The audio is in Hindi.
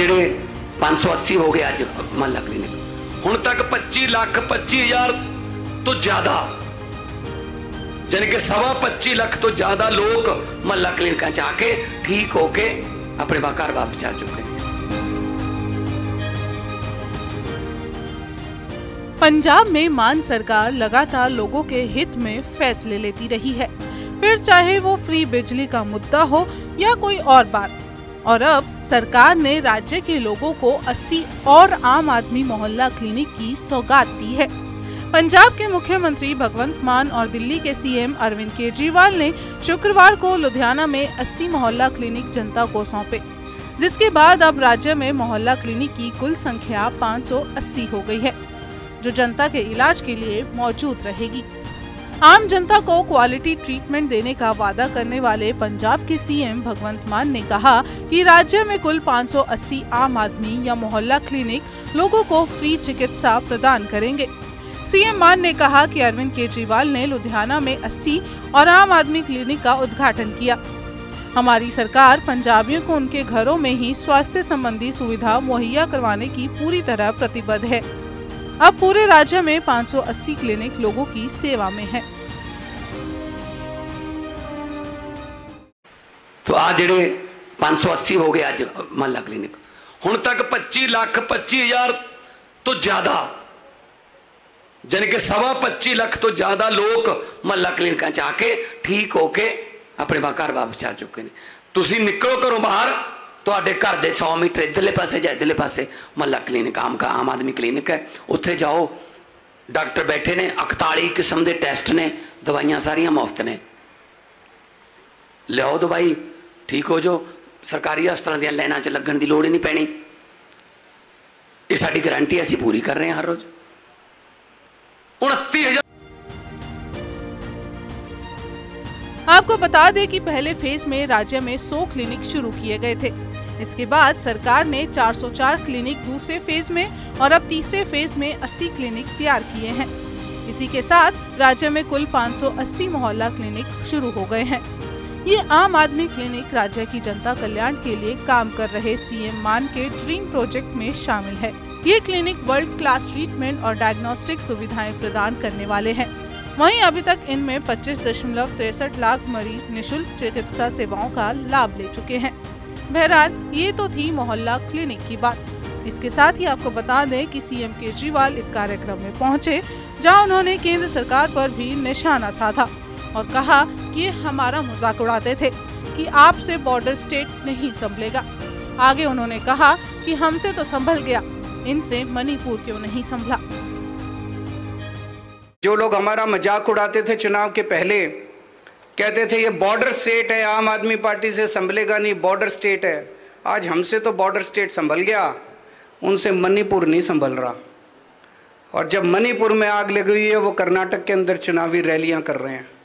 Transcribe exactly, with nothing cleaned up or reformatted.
ਜਿਹੜੇ पाँच सौ अस्सी हो गए आज मोहल्ला क्लिनिक हुण तक पच्चीस लाख पच्चीस हजार तो ज्यादा यानी कि सवा पच्चीस लाख तो ज्यादा लोग मोहल्ला क्लिनिक जाके ठीक होके अपने घर वापस आ चुके हैं। पंजाब में मान सरकार लगातार लोगों के हित में फैसले लेती रही है, फिर चाहे वो फ्री बिजली का मुद्दा हो या कोई और बात। और अब सरकार ने राज्य के लोगों को अस्सी और आम आदमी मोहल्ला क्लिनिक की सौगात दी है। पंजाब के मुख्यमंत्री भगवंत मान और दिल्ली के सीएम अरविंद केजरीवाल ने शुक्रवार को लुधियाना में अस्सी मोहल्ला क्लिनिक जनता को सौंपे, जिसके बाद अब राज्य में मोहल्ला क्लिनिक की कुल संख्या पाँच सौ अस्सी हो गई है, जो जनता के इलाज के लिए मौजूद रहेगी। आम जनता को क्वालिटी ट्रीटमेंट देने का वादा करने वाले पंजाब के सीएम भगवंत मान ने कहा कि राज्य में कुल पाँच सौ अस्सी आम आदमी या मोहल्ला क्लिनिक लोगों को फ्री चिकित्सा प्रदान करेंगे। सीएम मान ने कहा कि अरविंद केजरीवाल ने लुधियाना में अस्सी और आम आदमी क्लिनिक का उद्घाटन किया। हमारी सरकार पंजाबियों को उनके घरों में ही स्वास्थ्य संबंधी सुविधा मुहैया करवाने की पूरी तरह प्रतिबद्ध है। अब पूरे राज्य में पाँच सौ अस्सी क्लिनिक लोगों की सेवा में है। तो आज जेडे पाँच सौ अस्सी हो गए आज मोहल्ला क्लिनिक हुण तक पच्चीस लाख पच्चीस हजार तो ज्यादा यानी कि सवा पच्चीस लाख तो ज्यादा लोग मोहल्ला क्लिनिक जाके ठीक होके अपने घर वापस आ चुके हैं। तुसीं निकलो करो बाहर, ਤੁਹਾਡੇ ਘਰ ਦੇ सौ मीटर इधरले पासे ਜਾਂ इधरले पासे मोहल्ला क्लिनिक आम का आम आदमी क्लिनिक है। ਉੱਥੇ जाओ, डॉक्टर बैठे ने, इकतालीस किस्म के टेस्ट ने, दवाइयां सारियां मुफ्त ने, ਲਿਆਓ दवाई ठीक हो जाओ। सरकारी ਹਸਪਤਾਲਾਂ ਦੀਆਂ ਲਾਈਨਾਂ 'ਚ ਲੱਗਣ ਦੀ ਲੋੜ ਹੀ ਨਹੀਂ ਪੈਣੀ। ਇਹ ਸਾਡੀ ਗਾਰੰਟੀ ਅਸੀਂ पूरी कर रहे हैं हर रोज। उनतीस हजार। आपको बता दें कि पहले फेज में राज्य में सौ क्लिनिक शुरू किए गए थे। इसके बाद सरकार ने चार सौ चार क्लिनिक दूसरे फेज में और अब तीसरे फेज में अस्सी क्लिनिक तैयार किए हैं। इसी के साथ राज्य में कुल पाँच सौ अस्सी मोहल्ला क्लिनिक शुरू हो गए हैं। ये आम आदमी क्लिनिक राज्य की जनता कल्याण के लिए काम कर रहे सीएम मान के ड्रीम प्रोजेक्ट में शामिल है। ये क्लिनिक वर्ल्ड क्लास ट्रीटमेंट और डायग्नोस्टिक सुविधाएं प्रदान करने वाले है। वहीं अभी तक इनमें पच्चीस दशमलव तिरसठ लाख मरीज निशुल्क चिकित्सा सेवाओं का लाभ ले चुके हैं। बहरहाल ये तो थी मोहल्ला क्लिनिक की बात। इसके साथ ही आपको बता दें कि सीएम केजरीवाल इस कार्यक्रम में पहुंचे, जहां उन्होंने केंद्र सरकार पर भी निशाना साधा और कहा कि हमारा मजाक उड़ाते थे कि आपसे बॉर्डर स्टेट नहीं संभलेगा। आगे उन्होंने कहा कि हमसे तो संभल गया, इनसे मणिपुर क्यों नहीं संभला। जो लोग हमारा मजाक उड़ाते थे चुनाव के पहले, कहते थे ये बॉर्डर स्टेट है, आम आदमी पार्टी से संभलेगा नहीं, बॉर्डर स्टेट है। आज हमसे तो बॉर्डर स्टेट संभल गया, उनसे मणिपुर नहीं संभल रहा। और जब मणिपुर में आग लगी हुई है, वो कर्नाटक के अंदर चुनावी रैलियां कर रहे हैं।